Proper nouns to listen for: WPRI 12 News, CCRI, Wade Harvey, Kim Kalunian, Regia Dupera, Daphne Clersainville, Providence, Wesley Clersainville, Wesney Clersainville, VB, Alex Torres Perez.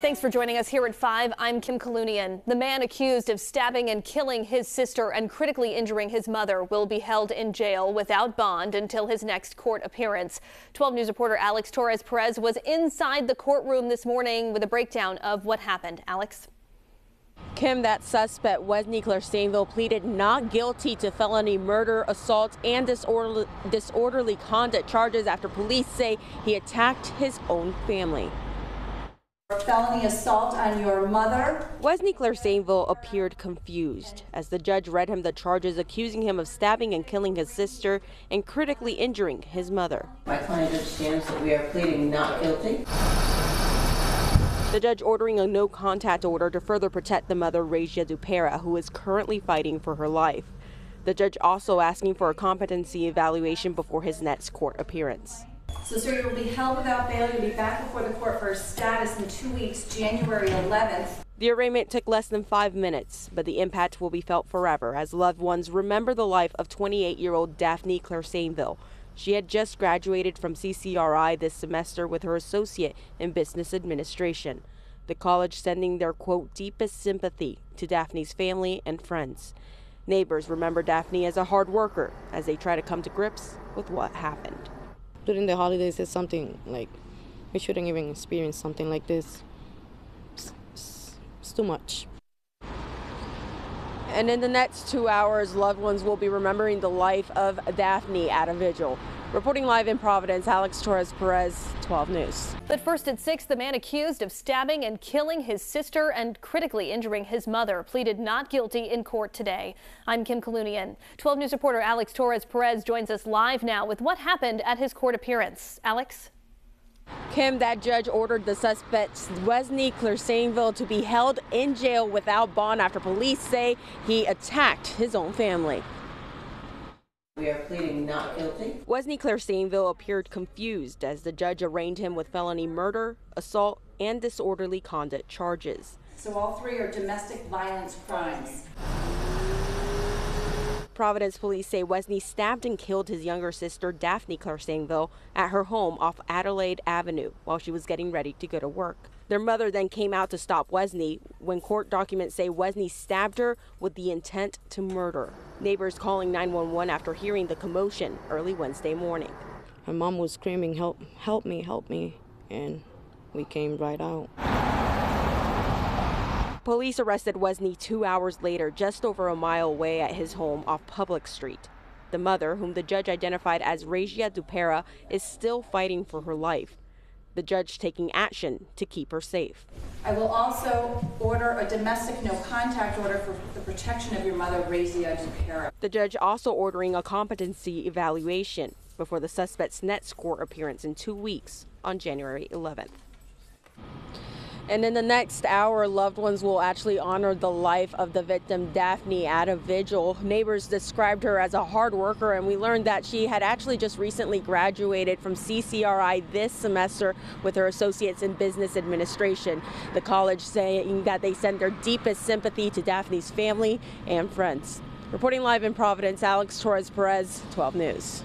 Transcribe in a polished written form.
Thanks for joining us here at 5. I'm Kim Kalunian. The man accused of stabbing and killing his sister and critically injuring his mother will be held in jail without bond until his next court appearance. 12 News reporter Alex Torres Perez was inside the courtroom this morning with a breakdown of what happened. Alex? Kim, that suspect, Wesney Clersainville, pleaded not guilty to felony murder, assault, and disorderly conduct charges after police say he attacked his own family. Felony assault on your mother. Wesley Clersainville appeared confused as the judge read him the charges accusing him of stabbing and killing his sister and critically injuring his mother. My client understands that we are pleading not guilty. The judge ordering a no contact order to further protect the mother, Regia Dupera, who is currently fighting for her life. The judge also asking for a competency evaluation before his next court appearance. So, sir, you will be held without bail. You'll be back before the court for status in 2 weeks, January 11th. The arraignment took less than 5 minutes, but the impact will be felt forever as loved ones remember the life of 28-year-old Daphne Clersainville. She had just graduated from CCRI this semester with her associate in business administration. The college sending their, quote, deepest sympathy to Daphne's family and friends. Neighbors remember Daphne as a hard worker as they try to come to grips with what happened. During the holidays, it's something like we shouldn't even experience something like this. It's too much. And in the next 2 hours, loved ones will be remembering the life of Daphne at a vigil. Reporting live in Providence, Alex Torres Perez, 12 News. But first at 6, the man accused of stabbing and killing his sister and critically injuring his mother pleaded not guilty in court today. I'm Kim Kalunian. 12 News reporter Alex Torres Perez joins us live now with what happened at his court appearance. Alex? Kim, that judge ordered the suspect, Wesney Clersainville, to be held in jail without bond after police say he attacked his own family. We are pleading not guilty. Wesney Clersainville appeared confused as the judge arraigned him with felony murder, assault, and disorderly conduct charges. So all three are domestic violence crimes. Providence police say Wesney stabbed and killed his younger sister, Daphne Clersainville, at her home off Adelaide Avenue while she was getting ready to go to work. Their mother then came out to stop Wesney when court documents say Wesney stabbed her with the intent to murder. Neighbors calling 911 after hearing the commotion early Wednesday morning. My mom was screaming, "Help, help me, help me," and we came right out. Police arrested Wesney 2 hours later, just over a mile away at his home off Public Street. The mother, whom the judge identified as Regia Dupera, is still fighting for her life. The judge taking action to keep her safe. I will also order a domestic no-contact order for the protection of your mother, Regia Dupera. The judge also ordering a competency evaluation before the suspect's next court appearance in 2 weeks on January 11th. And in the next hour, loved ones will actually honor the life of the victim, Daphne, at a vigil. Neighbors described her as a hard worker, and we learned that she had actually just recently graduated from CCRI this semester with her associates in business administration. The college saying that they send their deepest sympathy to Daphne's family and friends. Reporting live in Providence, Alex Torres Perez, 12 News.